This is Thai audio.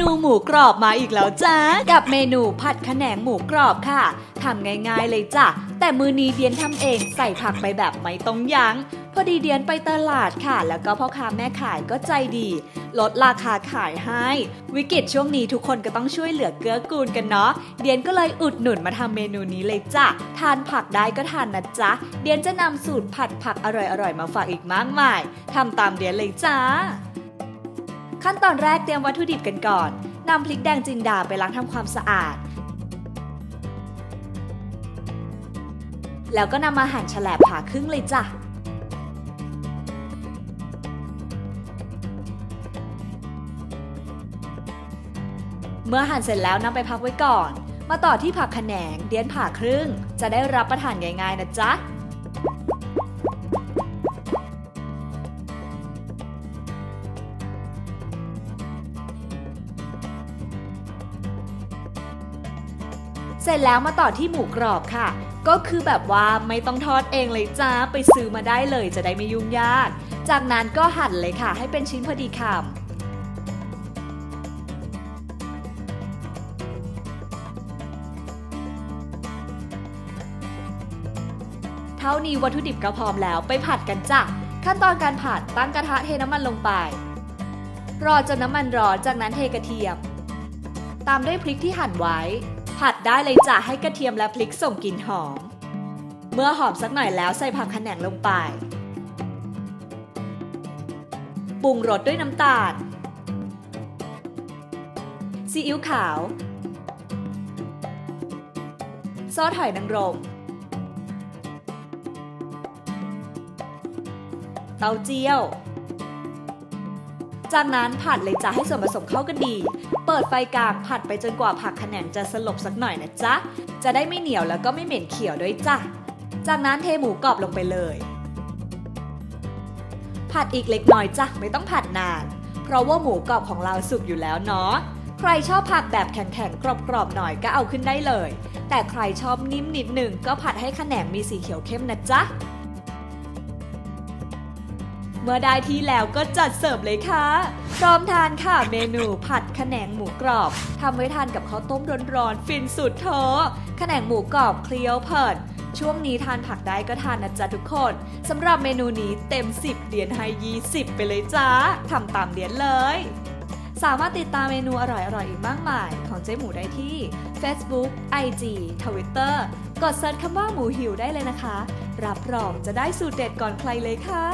นูหมูกรอบมาอีกแล้วจ้ากับเมนูผัดขะแหนงหมูกรอบค่ะทำง่ายๆเลยจ้ะแต่มือนี้เดียนทำเองใส่ผักไปแบบไม่ต้องยั้งพอดีเดียนไปตลาดค่ะแล้วก็พ่อค้าแม่ขายก็ใจดีลดราคาขายให้วิกฤตช่วงนี้ทุกคนก็ต้องช่วยเหลือเกื้อกูลกันเนาะเดียนก็เลยอุดหนุนมาทำเมนูนี้เลยจ้ะทานผักได้ก็ทานนะจ๊ะเดียนจะนำสูตรผัดผักอร่อยๆมาฝากอีกมากมายทำตามเดียนเลยจ้าขั้นตอนแรกเตรียมวัตถุดิบกันก่อนนำพริกแดงจินดาไปล้างทำความสะอาดแล้วก็นำมาหั่นแฉลบผ่าครึ่งเลยจ้ะเมื่อหั่นเสร็จแล้วนำไปพักไว้ก่อนมาต่อที่ผักขะแหนงเดียนผ่าครึ่งจะได้รับประทานง่ายๆนะจ๊ะเสร็จแล้วมาต่อที่หมูกรอบค่ะก็คือแบบว่าไม่ต้องทอดเองเลยจ้าไปซื้อมาได้เลยจะได้ไม่ยุ่งยากจากนั้นก็หั่นเลยค่ะให้เป็นชิ้นพอดีคำเท่านี้วัตถุดิบก็พร้อมแล้วไปผัดกันจ้ะขั้นตอนการผัดตั้งกระทะเทน้ำมันลงไปรอจนน้ำมันร้อนจากนั้นเทกระเทียมตามด้วยพริกที่หั่นไว้ผัดได้เลยจ้ะให้กระเทียมและพริกส่งกลิ่นหอมเมื่อหอมสักหน่อยแล้วใส่ผักขะแหนงลงไปปรุงรสด้วยน้ำตาลซีอิ๊วขาวซอสหอยนางรมเต้าเจี้ยวจากนั้นผัดเลยจ้ะให้ส่วนผสมเข้ากันดีเปิดไฟกลางผัดไปจนกว่าผักขะแหนงจะสลบสักหน่อยนะจ๊ะจะได้ไม่เหนียวแล้วก็ไม่เหม็นเขียวด้วยจ้ะจากนั้นเทหมูกรอบลงไปเลยผัดอีกเล็กน้อยจ้ะไม่ต้องผัดนานเพราะว่าหมูกรอบของเราสุกอยู่แล้วเนาะใครชอบผักแบบแข็งๆกรอบๆหน่อยก็เอาขึ้นได้เลยแต่ใครชอบนิ่มนิดหนึ่งก็ผัดให้ขะแหนงมีสีเขียวเข้มนะจ๊ะเมื่อได้ที่แล้วก็จัดเสิร์ฟเลยค่ะพร้อมทานค่ะเมนูผัดขะแหนงหมูกรอบทำไว้ทานกับข้าวต้มร้อนๆฟินสุดท้อขะแหนงหมูกรอบเคลียวเผิดช่วงนี้ทานผักได้ก็ทานนะจ๊ะทุกคนสำหรับเมนูนี้เต็ม10เดียนให้20ไปเลยจ้าทำตามเดียนเลยสามารถติดตามเมนูอร่อยๆ อีกมากมายของเจ๊หมูได้ที่ Facebook IG Twitter กดเซิร์ชคำว่าหมูหิวได้เลยนะคะรับรองจะได้สูตรเด็ดก่อนใครเลยค่ะ